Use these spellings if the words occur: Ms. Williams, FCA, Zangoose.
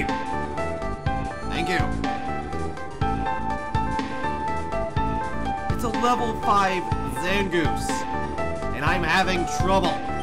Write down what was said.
light. Thank you. It's a level 5 Zangoose, and I'm having trouble.